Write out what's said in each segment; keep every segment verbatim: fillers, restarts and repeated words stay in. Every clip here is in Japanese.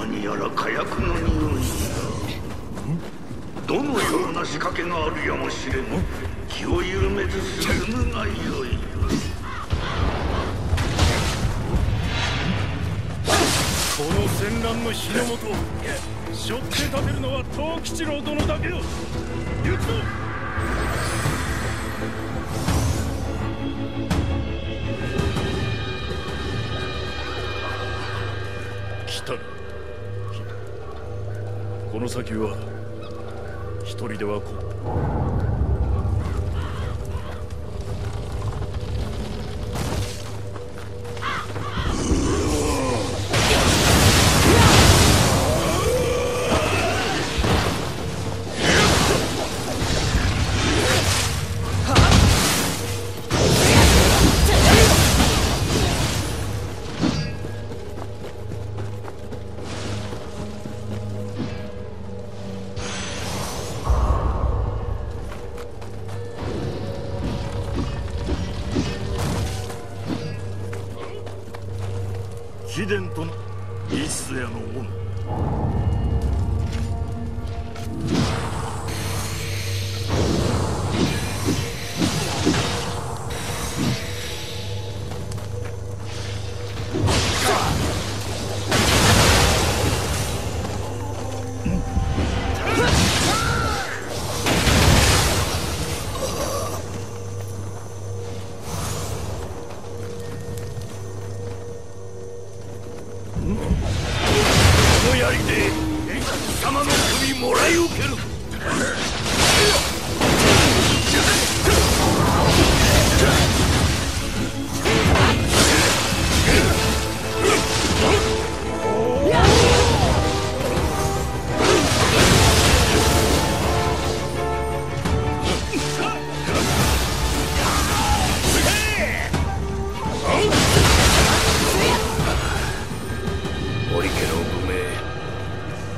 何やら火薬の匂いだ。どのような仕掛けがあるやもしれぬ。気を緩めず進むがよい。この戦乱の火の元を背負って立てるのは藤吉郎殿だけよ。行くぞ。この先は一人ではこ貴殿との一室屋の恩。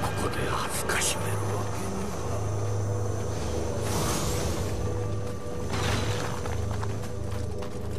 ここ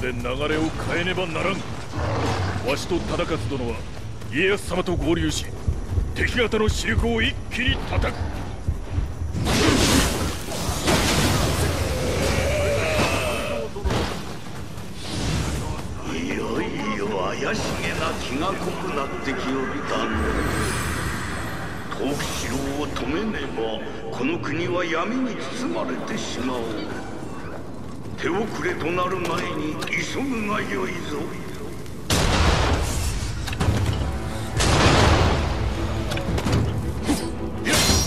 で流れを変えねばならん。わしと忠勝殿は家康様と合流し、敵方の死力を一気に叩く。いよいよ怪しげな気が濃くなってきよったの。藤吉郎を止めねばこの国は闇に包まれてしまおう。手遅れとなる前に急ぐがよいぞ。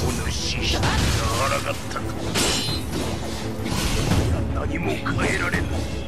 お主一人があらがったか。何も変えられぬ。